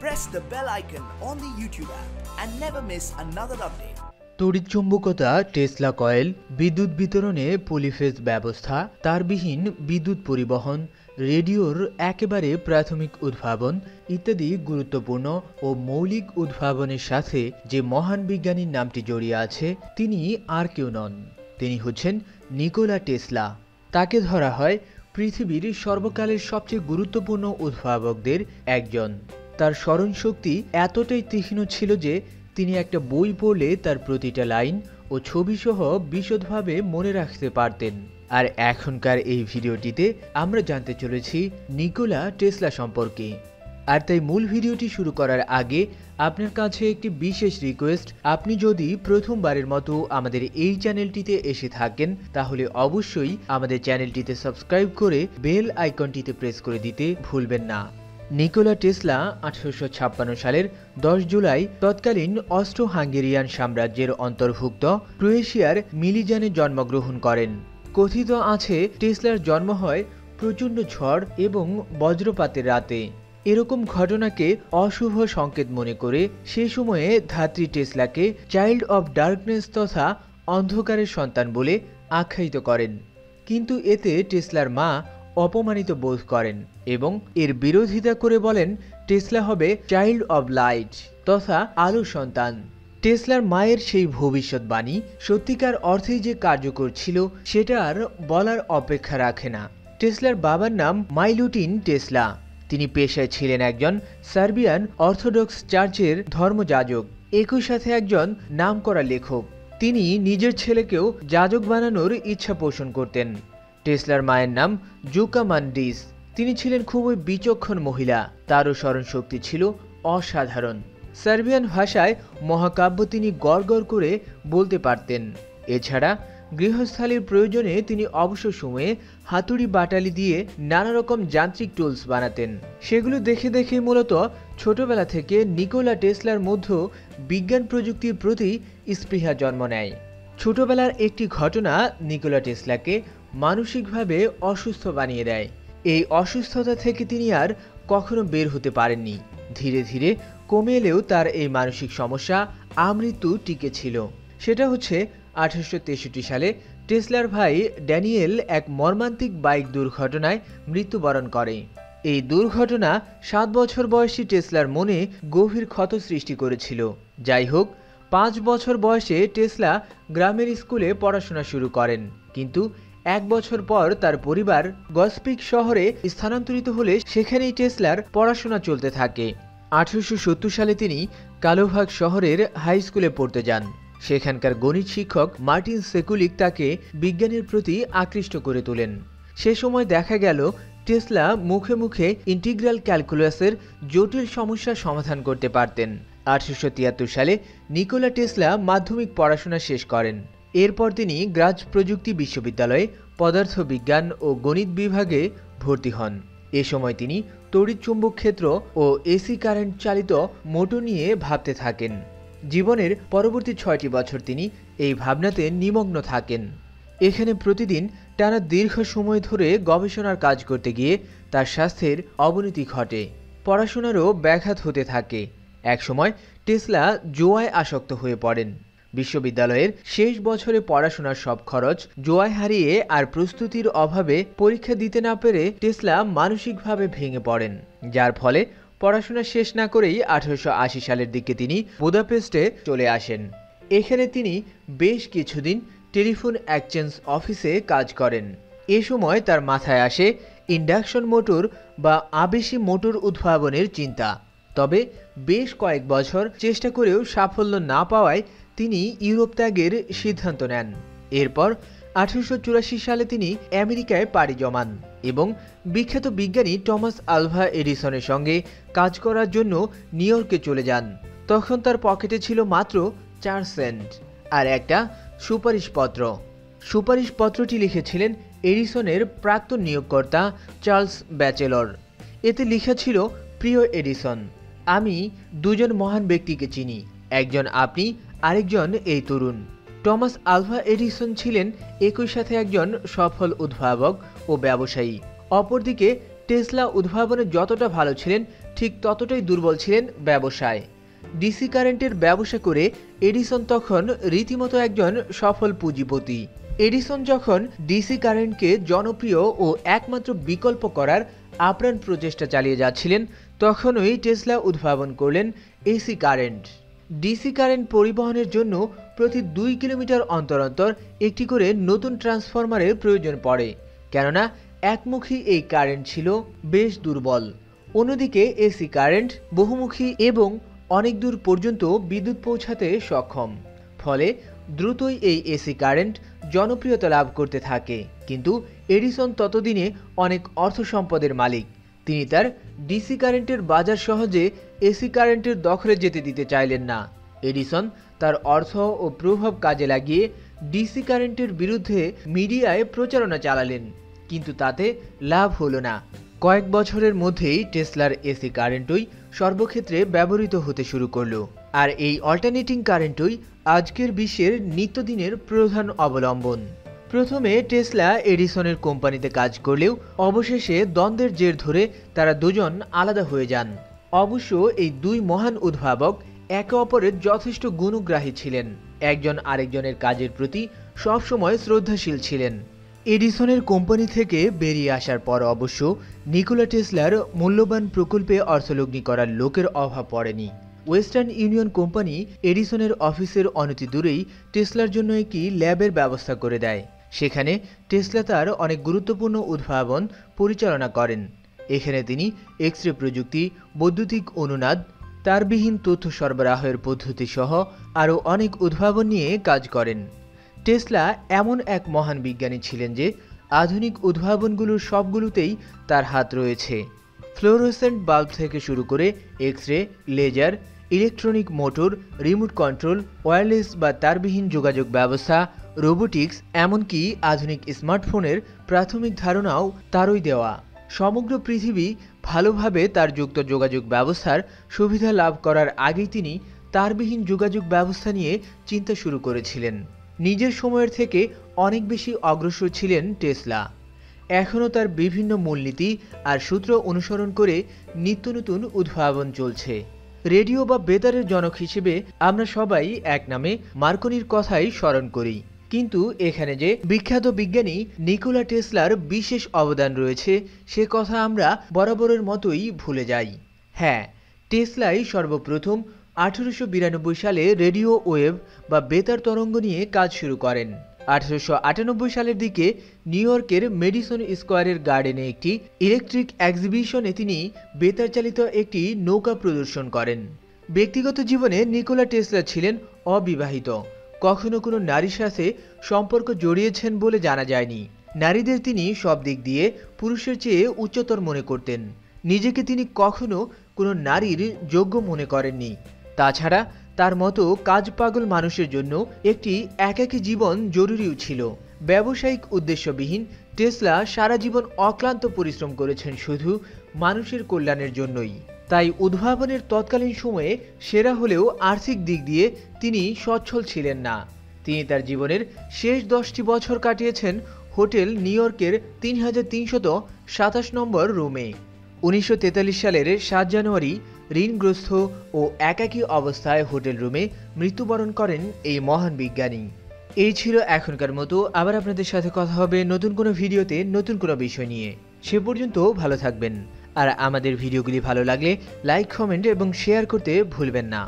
press the bell icon on the YouTube app and never miss another update. তড়িৎচুম্বকতা, Tesla coil, বিদ্যুৎ বিতরণে polyphase ব্যবস্থা, তারবিহীন বিদ্যুৎ পরিবহন, রেডিওর একেবারে প্রাথমিক উদ্ভাবন ইত্যাদি গুরুত্বপূর্ণ ও মৌলিক উদ্ভাবনের সাথে যে মহান বিজ্ঞানীর নামটি জড়িয়ে আছে তিনি আর কেউ নন, তিনি হচ্ছেন নিকোলা টেসলা। তাকে ধরা হয় পৃথিবীর সর্বকালের সবচেয়ে গুরুত্বপূর্ণ উদ্ভাবকদের একজন। তার স্মরণশক্তি এতটাই তীক্ষ্ণ ছিল যে তিনি একটা বই পড়লে তার প্রতিটা লাইন ও ছবিসহ বিশদভাবে মনে রাখতে পারতেন। আর এখনকার এই ভিডিওটিতে আমরা জানতে চলেছি নিকোলা টেসলা সম্পর্কে। আর তাই মূল ভিডিওটি শুরু করার আগে আপনার কাছে একটি বিশেষ রিকোয়েস্ট, আপনি যদি প্রথমবারের মতো আমাদের এই চ্যানেলটিতে এসে থাকেন তাহলে অবশ্যই আমাদের চ্যানেলটিতে সাবস্ক্রাইব করে বেল আইকনটিতে প্রেস করে দিতে ভুলবেন না। নিকোলা টেসলা 1856 সালের 10 জুলাই তৎকালীন অস্ট্রো-হাঙ্গেরিয়ান সাম্রাজ্যের অন্তর্ভুক্ত ক্রোয়েশিয়ার মিলিজানে জন্মগ্রহণ করেন। কথিত আছে টেসলার জন্ম হয় প্রচণ্ড ঝড় এবং বজ্রপাতের রাতে। এরকম ঘটনাকে অশুভ সংকেত মনে করে সে সময়ে ধাত্রী টেসলাকে চাইল্ড অব ডার্কনেস তথা অন্ধকারের সন্তান বলে আখ্যায়িত করেন, কিন্তু এতে টেসলার মা অপমানিত বোধ করেন এবং এর বিরোধিতা করে বলেন টেসলা হবে চাইল্ড অব লাইট তথা আলোর সন্তান। টেসলার মায়ের সেই ভবিষ্যৎবাণী সত্যিকার অর্থেই যে কার্যকর ছিল সেটা আর বলার অপেক্ষা রাখে না। টেসলার বাবার নাম মাইলুটিন টেসলা। তিনি পেশায় ছিলেন একজন সার্বিয়ান অর্থোডক্স চার্চের ধর্মযাজক, একই সাথে একজন নামকরা লেখক। তিনি নিজের ছেলেকেও যাজক বানানোর ইচ্ছা পোষণ করতেন। টেসলার মায়ের নাম জুকামান্ডিস। তিনি ছিলেন খুবই বিচক্ষণ মহিলা, তারও স্মরণশক্তি ছিল অসাধারণ। সার্বিয়ান ভাষায় মহাকাব্য তিনি গড়গড় করে বলতে পারতেন। এছাড়া গৃহস্থালির প্রয়োজনে তিনি অবসর সময়ে হাতুড়ি বাটালি দিয়ে নানা রকম যান্ত্রিক টুলস বানাতেন। সেগুলো দেখে দেখে মূলত ছোটবেলা থেকে নিকোলা টেসলার মধ্যে বিজ্ঞান প্রযুক্তির প্রতি স্পৃহা জন্ম নেয়। ছোটবেলার একটি ঘটনা নিকোলা টেসলাকে মানসিকভাবে অসুস্থ বানিয়ে দেয়। এই অসুস্থতা থেকে তিনি আর কখনো বের হতে পারেননি। ধীরে ধীরে কমে এলেও তার এই মানসিক সমস্যা আমৃত্যু টিকে ছিল। সেটা হচ্ছে 1863 সালে টেসলার ভাই ড্যানিয়েল এক মর্মান্তিক বাইক দুর্ঘটনায় মৃত্যুবরণ করে। এই দুর্ঘটনা 7 বছর বয়সী টেসলার মনে গভীর ক্ষত সৃষ্টি করেছিল। যাই হোক, 5 বছর বয়সে টেসলা গ্রামের স্কুলে পড়াশোনা শুরু করেন, কিন্তু 1 বছর পর তার পরিবার গসপিক শহরে স্থানান্তরিত হলে সেখানেই টেসলার পড়াশোনা চলতে থাকে। 1870 সালে তিনি কালোভাগ শহরের হাই স্কুলে পড়তে যান। সেখানকার গণিত শিক্ষক মার্টিন সেকুলিক তাকে বিজ্ঞানের প্রতি আকৃষ্ট করে তোলেন। সে সময় দেখা গেল টেসলা মুখে মুখে ইন্টিগ্রাল ক্যালকুলাসের জটিল সমস্যা সমাধান করতে পারতেন। 1873 সালে নিকোলা টেসলা মাধ্যমিক পড়াশোনা শেষ করেন। এরপর তিনি গ্রাজ প্রযুক্তি বিশ্ববিদ্যালয়ে পদার্থবিজ্ঞান ও গণিত বিভাগে ভর্তি হন। এ সময় তিনি তড়িৎচুম্বক ক্ষেত্র ও এসি কারেন্ট চালিত মোটর নিয়ে ভাবতে থাকেন। জীবনের পরবর্তী 6টি বছর তিনি এই ভাবনাতে নিমগ্ন থাকেন। এখানে প্রতিদিন টানা দীর্ঘ সময় ধরে গবেষণার কাজ করতে গিয়ে তার স্বাস্থ্যের অবনতি ঘটে, পড়াশোনারও ব্যাঘাত হতে থাকে। একসময় টেসলা জুয়ায় আসক্ত হয়ে পড়েন। বিশ্ববিদ্যালয়ের শেষ বছরে পড়াশোনার সব খরচ জুয়ায় হারিয়ে আর প্রস্তুতির অভাবে পরীক্ষা দিতে না পেরে টেসলা মানসিকভাবে ভেঙে পড়েন, যার ফলে পড়াশোনা শেষ না করেই 1880 সালের দিকে তিনি বুদাপেস্টে চলে আসেন। এখানে তিনি বেশ কিছুদিন টেলিফোন এক্সচেঞ্জ অফিসে কাজ করেন। এ সময় তার মাথায় আসে ইন্ডাকশন মোটর বা আবেশী মোটর উদ্ভাবনের চিন্তা। তবে বেশ কয়েক বছর চেষ্টা করেও সাফল্য না পাওয়ায় তিনি ইউরোপ ত্যাগের সিদ্ধান্ত নেন। এরপর 1884 সালে তিনি আমেরিকায় পাড়ি জমান এবং বিখ্যাত বিজ্ঞানী টমাস আলভা এডিসনের সঙ্গে কাজ করার জন্য নিউ ইয়র্কে চলে যান। তখন তার পকেটে ছিল মাত্র 4 সেন্ট আর একটা সুপারিশপত্র। সুপারিশপত্রটি লিখেছিলেন এডিসনের প্রাক্তন নিয়োগকর্তা চার্লস ব্যাচেলর। এতে লেখা ছিল, প্রিয় এডিসন, আমি 2জন মহান ব্যক্তিকে চিনি, একজন আপনি, আরেকজন এই তরুণ। টমাস আলভা এডিসন ছিলেন একই সাথে একজন সফল উদ্ভাবক ও ব্যবসায়ী। অপরদিকে টেসলা উদ্ভাবনে যতটা ভালো ছিলেন ঠিক ততটাই দুর্বল ছিলেন ব্যবসায়। ডিসি কারেন্টের ব্যবসা করে এডিসন তখন রীতিমতো একজন সফল পুঁজিপতি। এডিসন যখন ডিসি কারেন্টকে জনপ্রিয় ও একমাত্র বিকল্প করার আপ্রাণ প্রচেষ্টা চালিয়ে যাচ্ছিলেন, তখনই টেসলা উদ্ভাবন করলেন এসি কারেন্ট। ডিসি কারেন্ট পরিবহনের জন্য প্রতি 2 কিলোমিটার অন্তর অন্তর একটি করে নতুন ট্রান্সফরমারের প্রয়োজন পড়ে, কেননা একমুখী এই কারেন্ট ছিল বেশ দুর্বল। অন্যদিকে এসি কারেন্ট বহুমুখী এবং অনেক দূর পর্যন্ত বিদ্যুৎ পৌঁছাতে সক্ষম। ফলে দ্রুতই এই এসি কারেন্ট জনপ্রিয়তা লাভ করতে থাকে। কিন্তু এডিসন ততদিনে অনেক অর্থ সম্পদের মালিক। তিনি তার ডিসি কারেন্টের বাজার সহজে এসি কারেন্টের দখলে যেতে দিতে চাইলেন না। এডিসন তার অর্থ ও প্রভাব কাজে লাগিয়ে ডিসি কারেন্টের বিরুদ্ধে মিডিয়ায় প্রচারণা চালালেন, কিন্তু তাতে লাভ হলো না। কয়েক বছরের মধ্যেই টেসলার এসি কারেন্টই সর্বক্ষেত্রে ব্যবহৃত হতে শুরু করলো, আর এই অল্টারনেটিং কারেন্টই আজকের বিশ্বের নিত্যদিনের প্রধান অবলম্বন। প্রথমে টেসলা এডিসনের কোম্পানিতে কাজ করলেও অবশেষে দ্বন্দ্বের জের ধরে তারা দুজন আলাদা হয়ে যান। অবশ্য এই দুই মহান উদ্ভাবক একে অপরের যথেষ্ট গুণগ্রাহী ছিলেন, একজন আরেকজনের কাজের প্রতি সবসময় শ্রদ্ধাশীল ছিলেন। এডিসনের কোম্পানি থেকে বেরিয়ে আসার পর অবশ্য নিকোলা টেসলার মূল্যবান প্রকল্পে অর্থলগ্নি করার লোকের অভাব পড়েনি। ওয়েস্টার্ন ইউনিয়ন কোম্পানি এডিসনের অফিসের অনতি দূরেই টেসলার জন্য একটি ল্যাবের ব্যবস্থা করে দেয়। সেখানে টেসলা তার অনেক গুরুত্বপূর্ণ উদ্ভাবন পরিচালনা করেন। এখানে তিনি এক্স-রে প্রযুক্তি, বৈদ্যুতিক অনুনাদ, তারবিহীন তথ্য সরবরাহের পদ্ধতি সহ আরও অনেক উদ্ভাবন নিয়ে কাজ করেন। টেসলা এমন এক মহান বিজ্ঞানী ছিলেন যে আধুনিক উদ্ভাবনগুলোর সবগুলোতেই তার হাত রয়েছে। ফ্লোরোসেন্ট বাল্ব থেকে শুরু করে x-ray, laser, electronic motor, remote control, wireless বা তারবিহীন যোগাযোগ ব্যবস্থা, রোবোটিক্স, এমনকি আধুনিক স্মার্টফোনের প্রাথমিক ধারণাও তারই দেওয়া। সমগ্র পৃথিবী ভালোভাবে তার যুক্ত যোগাযোগ ব্যবস্থার সুবিধা লাভ করার আগেই তিনি তারবিহীন যোগাযোগ ব্যবস্থা নিয়ে চিন্তা শুরু করেছিলেন। নিজের সময়ের থেকে অনেক বেশি অগ্রসর ছিলেন টেসলা। এখনও তার বিভিন্ন মূলনীতি আর সূত্র অনুসরণ করে নিত্য নতুন উদ্ভাবন চলছে। রেডিও বা বেতারের জনক হিসেবে আমরা সবাই এক নামে মার্কনির কথাই স্মরণ করি, কিন্তু এখানে যে বিখ্যাত বিজ্ঞানী নিকোলা টেসলার বিশেষ অবদান রয়েছে সে কথা আমরা বরাবরের মতোই ভুলে যাই। হ্যাঁ, টেসলাই সর্বপ্রথম 1892 সালে রেডিও ওয়েভ বা বেতার তরঙ্গ নিয়ে কাজ শুরু করেন। 1898 সালের দিকে নিউ ইয়র্কের মেডিসন স্কোয়ারের গার্ডেনে একটি ইলেকট্রিক এক্সিবিশনে তিনি বেতার চালিত একটি নৌকা প্রদর্শন করেন। ব্যক্তিগত জীবনে নিকোলা টেসলা ছিলেন অবিবাহিত। কখনো কোনো নারীর সাথে সম্পর্ক জড়িয়েছেন বলে জানা যায়নি। নারীদের তিনি সব দিক দিয়ে পুরুষের চেয়ে উচ্চতর মনে করতেন। নিজেকে তিনি কখনো কোনো নারীর যোগ্য মনে করেননি। তাছাড়া তার মতো কাজ পাগল মানুষের জন্য একটি একাকী জীবন জরুরিও ছিল। ব্যবসায়িক উদ্দেশ্যবিহীন টেসলা সারা জীবন অক্লান্ত পরিশ্রম করেছেন শুধু মানুষের কল্যাণের জন্যই। তাই উদ্ভাবনের তৎকালীন সময়ে সেরা হলেও আর্থিক দিক দিয়ে তিনি সচ্ছল ছিলেন না। তিনি তার জীবনের শেষ 10টি বছর কাটিয়েছেন হোটেল নিউ ইয়র্কের 3327 নম্বর রুমে। 1943 সালের 7 জানুয়ারি ঋণগ্রস্ত ও একাকী অবস্থায় হোটেল রুমে মৃত্যুবরণ করেন এই মহান বিজ্ঞানী। এই ছিল এখনকার মতো। আবার আপনাদের সাথে কথা হবে নতুন কোনো ভিডিওতে নতুন কোনো বিষয় নিয়ে। সে পর্যন্ত ভালো থাকবেন, আর আমাদের ভিডিওগুলি ভালো লাগলে লাইক, কমেন্ট এবং শেয়ার করতে ভুলবেন না।